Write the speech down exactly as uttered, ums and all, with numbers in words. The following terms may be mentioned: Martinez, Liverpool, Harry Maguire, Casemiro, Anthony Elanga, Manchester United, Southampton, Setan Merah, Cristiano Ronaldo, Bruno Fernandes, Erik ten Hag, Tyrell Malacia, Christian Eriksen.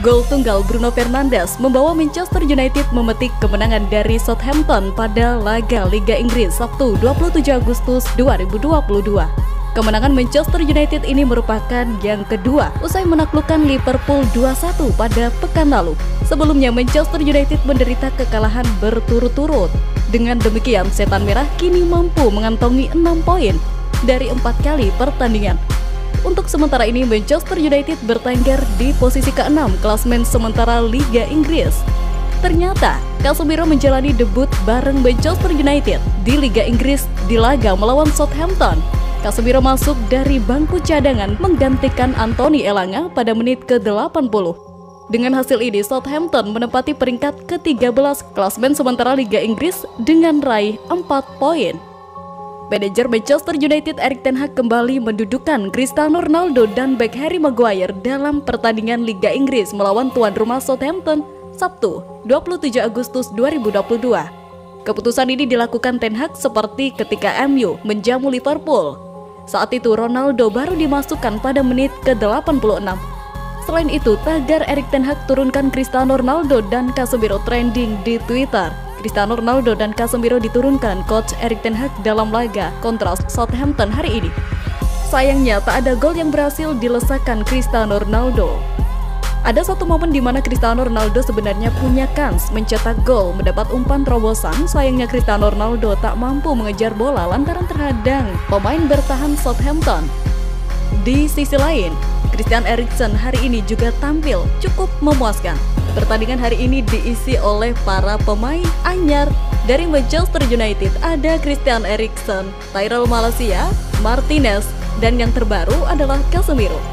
Gol tunggal Bruno Fernandes membawa Manchester United memetik kemenangan dari Southampton pada laga Liga Inggris Sabtu dua puluh tujuh Agustus dua ribu dua puluh dua. Kemenangan Manchester United ini merupakan yang kedua usai menaklukkan Liverpool dua satu pada pekan lalu. Sebelumnya Manchester United menderita kekalahan berturut-turut. Dengan demikian, Setan Merah kini mampu mengantongi enam poin dari empat kali pertandingan. Untuk sementara ini, Manchester United bertengger di posisi keenam klasemen sementara Liga Inggris. Ternyata, Casemiro menjalani debut bareng Manchester United di Liga Inggris di laga melawan Southampton. Casemiro masuk dari bangku cadangan menggantikan Anthony Elanga pada menit ke-delapan puluh. Dengan hasil ini, Southampton menempati peringkat ke-tiga belas klasemen sementara Liga Inggris dengan raih empat poin. Manajer Manchester United Erik ten Hag kembali mendudukan Cristiano Ronaldo dan bek Harry Maguire dalam pertandingan Liga Inggris melawan tuan rumah Southampton Sabtu dua puluh tujuh Agustus dua ribu dua puluh dua. Keputusan ini dilakukan ten Hag seperti ketika M U menjamu Liverpool. Saat itu Ronaldo baru dimasukkan pada menit ke-delapan puluh enam. Selain itu, tagar Erik ten Hag turunkan Cristiano Ronaldo dan Casemiro trending di Twitter. Cristiano Ronaldo dan Casemiro diturunkan coach Erik ten Hag dalam laga kontra Southampton hari ini. Sayangnya tak ada gol yang berhasil dilesakan Cristiano Ronaldo. Ada satu momen di mana Cristiano Ronaldo sebenarnya punya kans mencetak gol, mendapat umpan terobosan. Sayangnya Cristiano Ronaldo tak mampu mengejar bola lantaran terhadang pemain bertahan Southampton. Di sisi lain, Christian Eriksen hari ini juga tampil cukup memuaskan. Pertandingan hari ini diisi oleh para pemain anyar dari Manchester United. Ada Christian Eriksen, Tyrell Malacia, Martinez, dan yang terbaru adalah Casemiro.